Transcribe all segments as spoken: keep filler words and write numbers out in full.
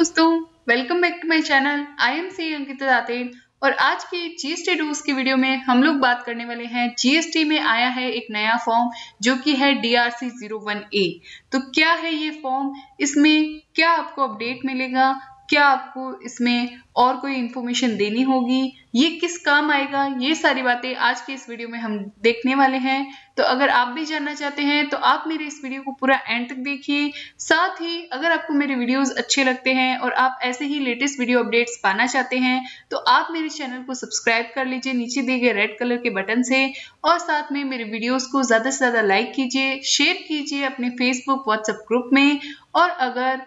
दोस्तों welcome back to my channel. I am C A Ankita Tater और आज की जीएसटी डूज की वीडियो में हम लोग बात करने वाले हैं। जीएसटी में आया है एक नया फॉर्म जो कि है डीआरसी ज़ीरो वन ए। तो क्या है ये फॉर्म, इसमें क्या आपको अपडेट मिलेगा, क्या आपको इसमें और कोई इन्फॉर्मेशन देनी होगी, ये किस काम आएगा, ये सारी बातें आज के इस वीडियो में हम देखने वाले हैं। तो अगर आप भी जानना चाहते हैं तो आप मेरे इस वीडियो को पूरा एंड तक देखिए। साथ ही अगर आपको मेरे वीडियोस अच्छे लगते हैं और आप ऐसे ही लेटेस्ट वीडियो अपडेट्स पाना चाहते हैं तो आप मेरे चैनल को सब्सक्राइब कर लीजिए नीचे दिए गए रेड कलर के बटन से, और साथ में मेरे वीडियोज को ज्यादा से ज्यादा लाइक कीजिए, शेयर कीजिए अपने फेसबुक व्हाट्सएप ग्रुप में। और अगर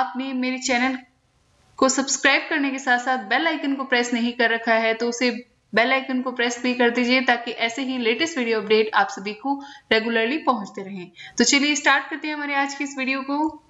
आपने मेरे चैनल को सब्सक्राइब करने के साथ साथ बेल आइकन को प्रेस नहीं कर रखा है तो उसे बेल आइकन को प्रेस भी कर दीजिए ताकि ऐसे ही लेटेस्ट वीडियो अपडेट आप सभी को रेगुलरली पहुंचते रहें। तो चलिए स्टार्ट करते हैं हमारे आज की इस वीडियो को।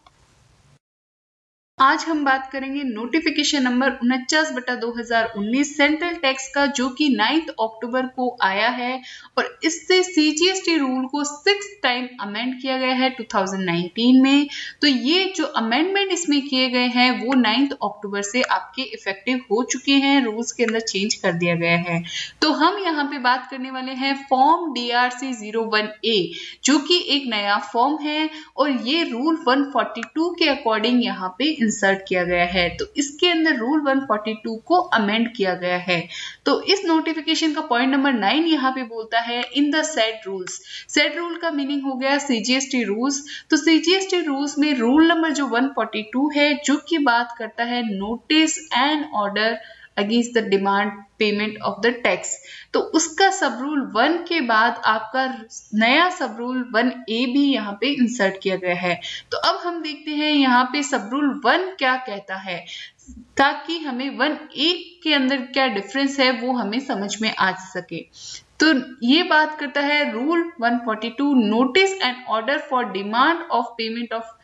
आज हम बात करेंगे नोटिफिकेशन नंबर उनचास बटा दो हजार उन्नीस सेंट्रल टैक्स का, जो कि नौ अक्टूबर को आया है और इससे सीजीएसटी रूल को सिक्स टाइम अमेंड किया गया है दो हजार उन्नीस में। तो ये जो अमेंडमेंट इसमें किए गए हैं वो नौ अक्टूबर से आपके इफेक्टिव हो चुके हैं, रूल्स के अंदर चेंज कर दिया गया है। तो हम यहाँ पे बात करने वाले हैं form DRC zero one A, जो कि एक नया फॉर्म है और ये रूल एक सौ बयालीस के अकॉर्डिंग यहाँ पे इंसर्ट किया गया है। तो इसके अंदर रूल एक सौ बयालीस को अमेंड किया गया है। तो इस नोटिफिकेशन का पॉइंट नंबर नाइन यहाँ पे बोलता है in the set rules. Set rule का मीनिंग हो गया सीजीएसटी रूल्स। तो सीजीएसटी रूल्स में रूल नंबर जो एक सौ बयालीस है जो कि बात करता है notice and order against the demand payment of the tax. तो उसका सब रूल वन के बाद आपका नया सब रूल वन ए भी यहाँ पे इंसर्ट किया गया है। तो अब हम देखते हैं यहाँ पे सब रूल वन क्या कहता है ताकि हमें वन ए के अंदर क्या डिफरेंस है वो हमें समझ में आ सके। तो ये बात करता है रूल एक सौ बयालीस notice and order for demand of payment of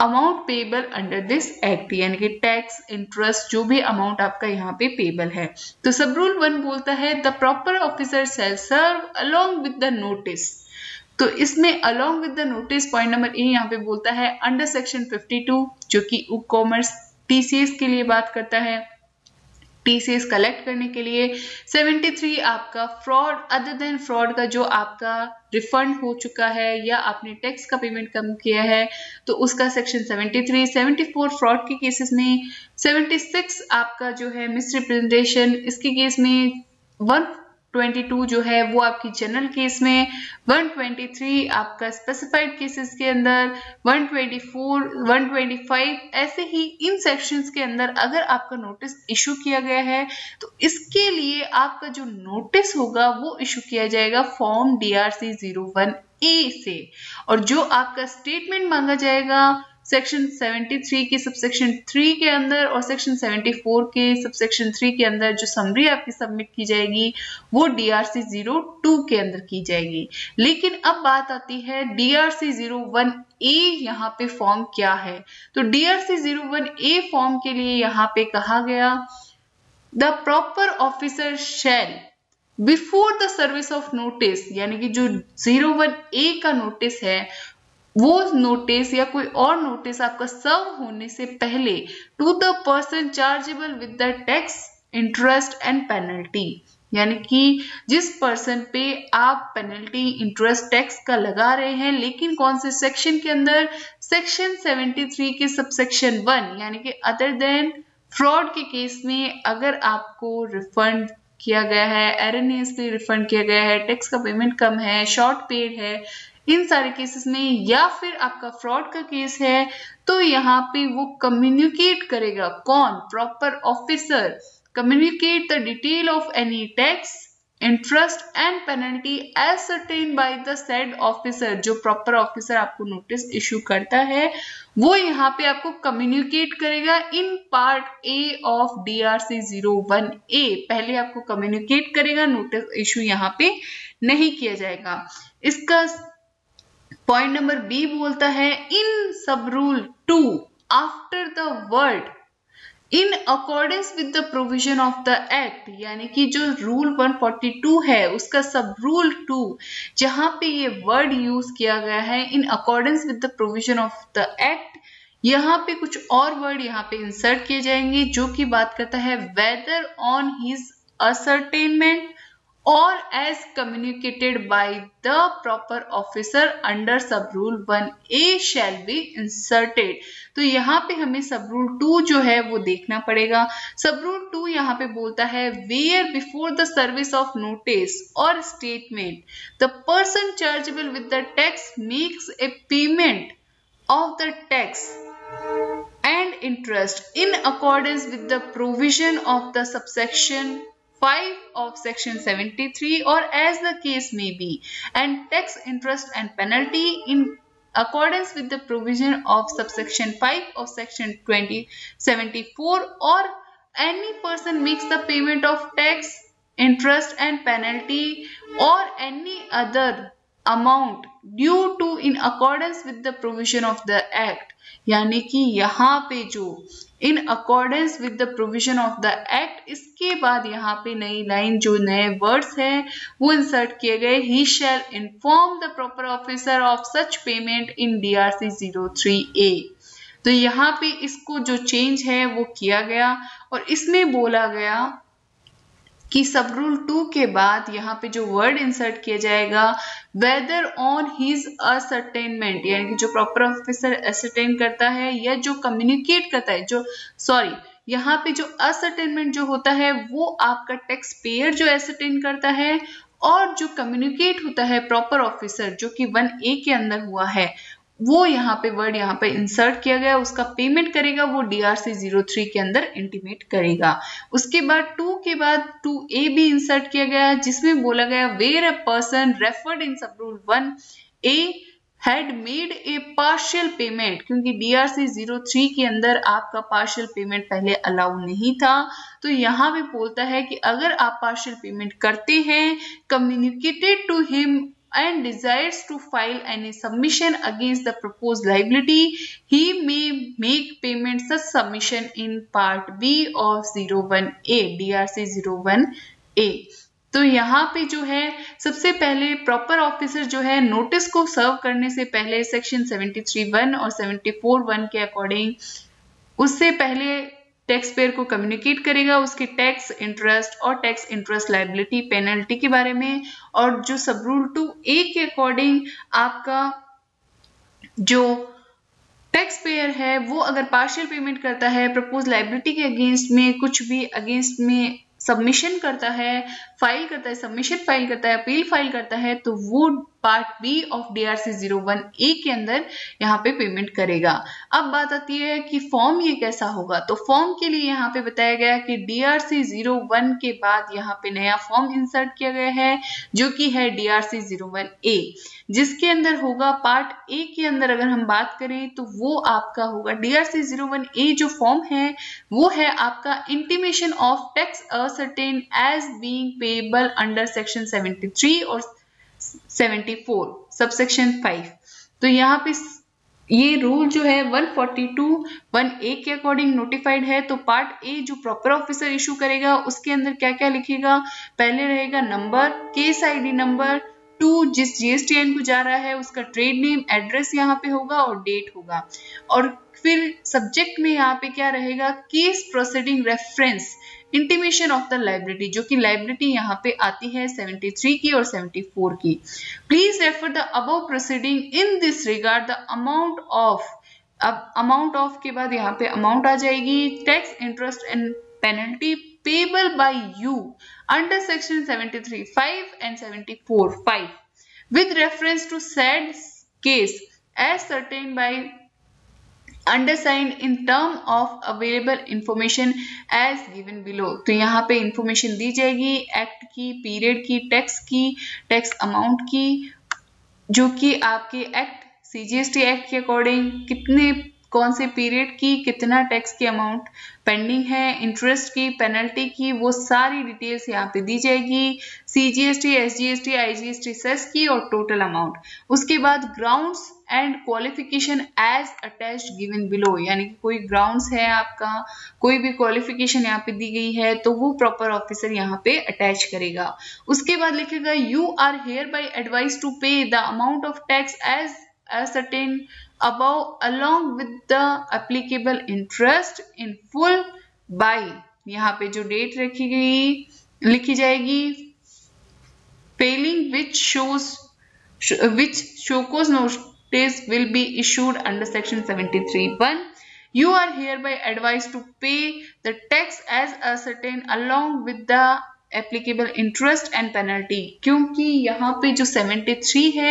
amount payable under this act, यानी कि टैक्स इंटरेस्ट जो भी अमाउंट आपका यहाँ पे पेबल है। तो सब रूल वन बोलता है the proper officer shall serve along with the notice. तो इसमें along with the notice point number A यहाँ पे बोलता है अंडर सेक्शन बावन जो कि ई कॉमर्स टीसीएस के लिए बात करता है, टीसीएस कलेक्ट करने के लिए। तिहत्तर आपका फ्रॉड अदर देन फ्रॉड का जो आपका रिफंड हो चुका है या आपने टैक्स का पेमेंट कम किया है तो उसका सेक्शन तिहत्तर, चौहत्तर फ्रॉड के केसेस में, छिहत्तर आपका जो है मिसरिप्रेजेंटेशन इसके केस में, एक सौ बाईस जो है वो आपकी जनरल केस में, एक सौ तेईस आपका स्पेसिफाइड केसेस के अंदर, एक सौ चौबीस, एक सौ पच्चीस ऐसे ही इन सेक्शंस के अंदर अगर आपका नोटिस इशू किया गया है तो इसके लिए आपका जो नोटिस होगा वो इशू किया जाएगा form DRC zero one A से। और जो आपका स्टेटमेंट मांगा जाएगा सेक्शन तिहत्तर के सबसेक्शन तीन के अंदर और सेक्शन चौहत्तर के सबसेक्शन तीन के अंदर जो समरी आपकी सबमिट की जाएगी वो डीआरसी ज़ीरो टू के अंदर की जाएगी। लेकिन अब बात आती है डीआरसी ज़ीरो वन ए यहाँ पे फॉर्म क्या है। तो DRC zero one A form के लिए यहाँ पे कहा गया the proper officer shall before the service of notice, यानी कि जो ज़ीरो वन ए का नोटिस है वो नोटिस या कोई और नोटिस आपका सर्व होने से पहले to the person chargeable with the tax interest and penalty, यानी कि जिस पर्सन पे आप पेनल्टी इंटरेस्ट टैक्स का लगा रहे हैं लेकिन कौन से सेक्शन के अंदर, सेक्शन तिहत्तर के सबसेक्शन वन यानी कि अदर देन फ्रॉड के केस में अगर आपको रिफंड किया गया है, एरनियसली रिफंड किया गया है, टैक्स का पेमेंट कम है, शॉर्ट पेड है, इन सारे केसेस में, या फिर आपका फ्रॉड का केस है तो यहाँ पे वो कम्युनिकेट करेगा कौन, proper officer communicate the detail of any tax interest and penalty as certain by the said officer. जो प्रॉपर ऑफिसर आपको नोटिस इश्यू करता है वो यहाँ पे आपको कम्युनिकेट करेगा in part A of DRC zero one A. पहले आपको कम्युनिकेट करेगा, नोटिस इश्यू यहाँ पे नहीं किया जाएगा। इसका पॉइंट नंबर बी बोलता है in sub rule two after the word in accordance with the provision of the act, यानी कि जो रूल एक सौ बयालीस है उसका सब रूल टू जहां पे ये वर्ड यूज किया गया है in accordance with the provision of the act, यहाँ पे कुछ और वर्ड यहाँ पे इंसर्ट किए जाएंगे जो कि बात करता है वेदर ऑन हिज असरटेनमेंट और as communicated by the proper officer under sub rule one A shall be inserted. तो यहाँ पे हमें सब रूल टू जो है वो देखना पड़ेगा। सब रूल टू यहाँ पे बोलता है where before the service of notice or statement the person chargeable with the tax makes a payment of the tax and interest in accordance with the provision of the subsection five of section seventy-three or as the case may be, and tax, interest and penalty in accordance with the provision of subsection five of section twenty seventy-four or any person makes the payment of tax, interest and penalty or any other amount due to in accordance with the provision of the act, यानी कि यहाँ पे जो in accordance with the provision of the act, इसके बाद यहाँ पे नई लाइन जो नए वर्ड्स हैं वो इंसर्ट किए गए। He shall inform the proper officer of such payment in D R C zero three A। तो यहाँ पे इसको जो चेंज है वो किया गया और इसमें बोला गया कि सब रूल टू के बाद यहाँ पे जो वर्ड इंसर्ट किया जाएगा वेदर ऑन हिज असरटेनमेंट, यानी कि जो प्रॉपर ऑफिसर असरटेन करता है या जो कम्युनिकेट करता है, जो सॉरी यहाँ पे जो असरटेनमेंट जो होता है वो आपका टैक्स पेयर जो असरटेन करता है और जो कम्युनिकेट होता है प्रॉपर ऑफिसर जो कि वन ए के अंदर हुआ है वो यहाँ पे वर्ड यहाँ पे इंसर्ट किया गया। उसका पेमेंट करेगा वो डीआरसी zero three के अंदर इंटीमेट करेगा। उसके बाद टू के बाद टू ए भी इंसर्ट किया गया जिसमें बोला गया where a person referred in sub rule one A had made a partial payment, क्योंकि डीआरसी zero three के अंदर आपका पार्शियल पेमेंट पहले अलाउ नहीं था, तो यहाँ पे बोलता है कि अगर आप पार्शियल पेमेंट करते हैं communicated to him and desires to file any submission against the proposed liability, he may make payment such submission in part B of zero one A, D R C zero one A। तो यहाँ पे जो है सबसे पहले proper officer जो है notice को सर्व करने से पहले सेक्शन seventy-three one और seventy-four one के अकॉर्डिंग उससे पहले टैक्स पेयर को कम्युनिकेट करेगा उसके टैक्स, इंटरेस्ट और टैक्स इंटरेस्ट लायबिलिटी पेनल्टी के बारे में। और जो सब रूल टू ए के अकॉर्डिंग आपका जो टैक्स पेयर है वो अगर पार्शियल पेमेंट करता है प्रपोज लायबिलिटी के अगेंस्ट में, कुछ भी अगेंस्ट में सबमिशन करता है, फाइल करता है, सबमिशन फाइल करता है, अपील फाइल करता है, तो वो part B of DRC zero one A के अंदर यहाँ पे पेमेंट करेगा। अब बात आती है कि फॉर्म ये कैसा होगा, तो फॉर्म के लिए यहाँ पे बताया गया कि डीआरसी zero one के बाद यहाँ पे नया फॉर्म इंसर्ट किया गया है जो कि है डीआरसी zero one A, जिसके अंदर होगा पार्ट ए के अंदर अगर हम बात करें तो वो आपका होगा डीआरसी zero one A जो फॉर्म है वो है आपका intimation of tax ascertain as being payable under section seventy-three और seventy-four सबसेक्शन five। तो यहाँ पे ये रूल जो है one forty-two one A के अकॉर्डिंग नोटिफाइड है। तो पार्ट ए जो प्रॉपर ऑफिसर इशू करेगा उसके अंदर क्या क्या लिखेगा, पहले रहेगा number, case ID number to जिस जीएसटी एन को जा रहा है उसका ट्रेड नेम, एड्रेस यहाँ पे होगा और डेट होगा। और फिर सब्जेक्ट में यहाँ पे क्या रहेगा, case proceeding reference intimation of the liability, जो कि लायबिलिटी यहाँ पे आती है seventy-three की और seventy-four की। Please refer the above proceeding in this regard the amount of, अब अमाउंट ऑफ के बाद यहाँ पे अमाउंट आ जाएगी, tax interest and penalty payable by you under section seventy-three five and seventy-four five with reference to said case as certain by undersigned in term of available information as given below। तो यहाँ पे information दी जाएगी act की, period की, tax की, tax amount की, जो कि आपके एक्ट सीजीएसटी एक्ट के अकॉर्डिंग कितने कौन से पीरियड की कितना टैक्स की अमाउंट पेंडिंग है, इंटरेस्ट की, पेनल्टी की, वो सारी डिटेल्स यहाँ पे दी जाएगी, सीजीएसटी, एसजीएसटी, आईजीएसटी, सेस की और टोटल अमाउंट। उसके बाद grounds and qualification as attached given below, यानी कि कोई ग्राउंड्स है आपका, कोई भी क्वालिफिकेशन यहाँ पे दी गई है तो वो प्रॉपर ऑफिसर यहाँ पे अटैच करेगा। उसके बाद लिखेगा you are hereby advise to pay the amount of tax as ascertained above along with the applicable interest in full by, यहाँ पे जो डेट रखी गई लिखी जाएगी, failing which shows which show cause notice will be issued under section seventy-three one. You are hereby advised to pay the tax as ascertained along with the applicable interest and penalty. क्योंकि यहाँ पे जो seventy three है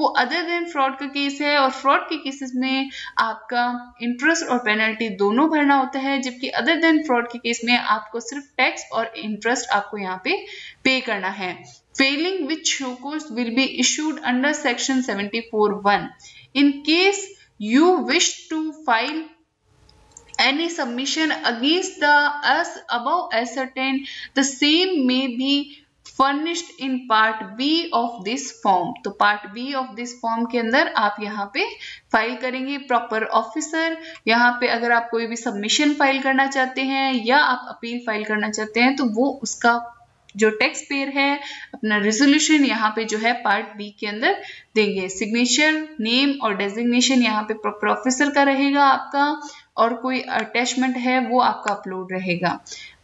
वो other than fraud का case है, और fraud के केसेस में आपका इंटरेस्ट और पेनल्टी दोनों भरना होता है, जबकि अदर देन फ्रॉड के केस में आपको सिर्फ टैक्स और इंटरेस्ट आपको यहाँ पे पे करना है. Failing which show cause will be issued under section seventy-four one. In case you wish to file any submission against the us above ascertained, the same may be furnished in part B of this form. तो part B of this form के अंदर आप यहाँ पे file करेंगे proper officer. यहाँ पे अगर आप कोई भी सबमिशन फाइल करना चाहते हैं या आप अपील फाइल करना चाहते हैं, तो वो उसका जो टैक्स पेयर है अपना रेजोल्यूशन यहाँ पे जो है पार्ट बी के अंदर देंगे. सिग्नेचर, नेम और डेजिग्नेशन यहाँ पे प्रॉपर ऑफिसर का रहेगा आपका, और कोई अटैचमेंट है वो आपका अपलोड रहेगा,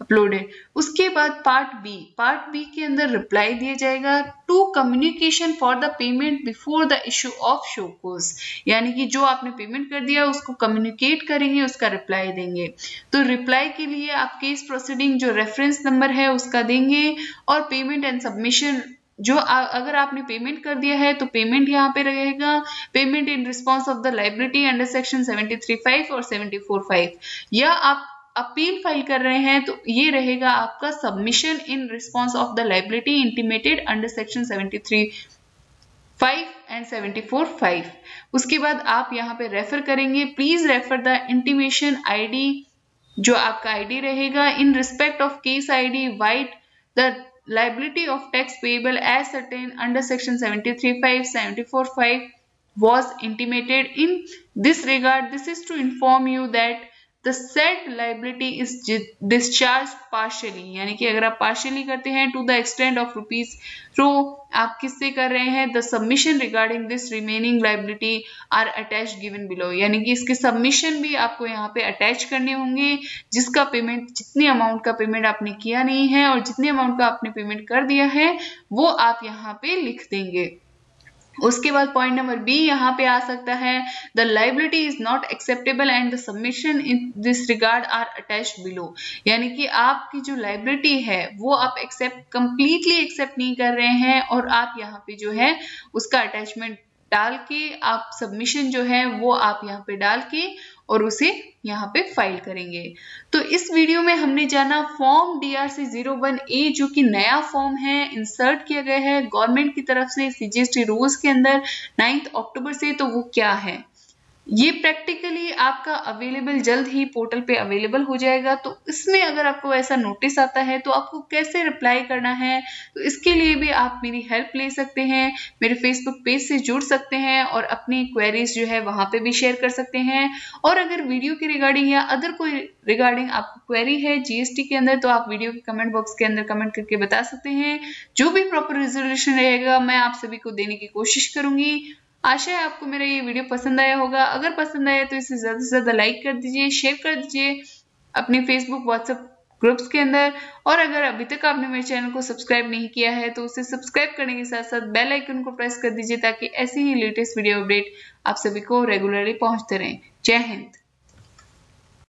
अपलोडेड. उसके बाद पार्ट बी, पार्ट बी के अंदर रिप्लाई दिया जाएगा to communication for the payment before the issue of show cause. यानी कि जो आपने पेमेंट कर दिया उसको कम्युनिकेट करेंगे, उसका रिप्लाई देंगे. तो रिप्लाई के लिए आप केस प्रोसीडिंग जो रेफरेंस नंबर है उसका देंगे, और पेमेंट एंड सबमिशन जो आ, अगर आपने पेमेंट कर दिया है तो पेमेंट यहाँ पे रहेगा, payment in response of the liability under section seventy three five और सेवेंटी फोर फाइव. या आप अपील फाइल कर रहे हैं तो ये रहेगा आपका submission in response of the liability intimated under section seventy three five and seventy four five. उसके बाद आप यहाँ पे रेफर करेंगे, please refer the intimation ID, जो आपका आईडी रहेगा in respect of case ID vide the liability of tax payable as certain under section seventy-three five, seventy-four five was intimated in this regard. This is to inform you that the said liability is discharged partially. यानी कि अगर आप partially करते हैं to the extent of rupees, तो आप किससे कर रहे हैं, the submission regarding this remaining liability are attached given below. यानी कि इसके submission भी आपको यहाँ पे attach करने होंगे, जिसका payment, जितने amount का payment आपने किया नहीं है और जितने amount का आपने payment कर दिया है वो आप यहाँ पे लिख देंगे. उसके बाद पॉइंट नंबर बी यहाँ पे आ सकता है, the liability is not acceptable and the submission in this regard are attached below. यानी कि आपकी जो लाइबिलिटी है वो आप एक्सेप्ट कंप्लीटली एक्सेप्ट नहीं कर रहे हैं, और आप यहाँ पे जो है उसका अटैचमेंट डाल के आप सबमिशन जो है वो आप यहाँ पे डाल के और उसे यहाँ पे फाइल करेंगे. तो इस वीडियो में हमने जाना form DRC zero one A, जो कि नया फॉर्म है, इंसर्ट किया गया है गवर्नमेंट की तरफ से सीजीएसटी रूल्स के अंदर नाइन्थ अक्टूबर से. तो वो क्या है, ये प्रैक्टिकली आपका अवेलेबल जल्द ही पोर्टल पे अवेलेबल हो जाएगा. तो इसमें अगर आपको ऐसा नोटिस आता है तो आपको कैसे रिप्लाई करना है, तो इसके लिए भी आप मेरी हेल्प ले सकते हैं, मेरे फेसबुक पेज से जुड़ सकते हैं और अपनी क्वेरीज जो है वहाँ पे भी शेयर कर सकते हैं. और अगर वीडियो के रिगार्डिंग या अदर कोई रिगार्डिंग आपको क्वेरी है जीएसटी के अंदर, तो आप वीडियो के कमेंट बॉक्स के अंदर कमेंट करके बता सकते हैं. जो भी प्रॉपर रिजोल्यूशन रहेगा मैं आप सभी को देने की कोशिश करूंगी. आशा है आपको मेरा ये वीडियो पसंद आया होगा. अगर पसंद आया तो इसे ज़्यादा से ज़्यादा लाइक कर दीजिए, शेयर कर दीजिए अपने फेसबुक व्हाट्सएप ग्रुप्स के अंदर. और अगर अभी तक आपने मेरे चैनल को सब्सक्राइब नहीं किया है तो उसे सब्सक्राइब करने के साथ साथ बेल आइकन को प्रेस कर दीजिए, ताकि ऐसी ही लेटेस्ट वीडियो अपडेट आप सभी को रेगुलरली पहुँचते रहें. जय हिंद.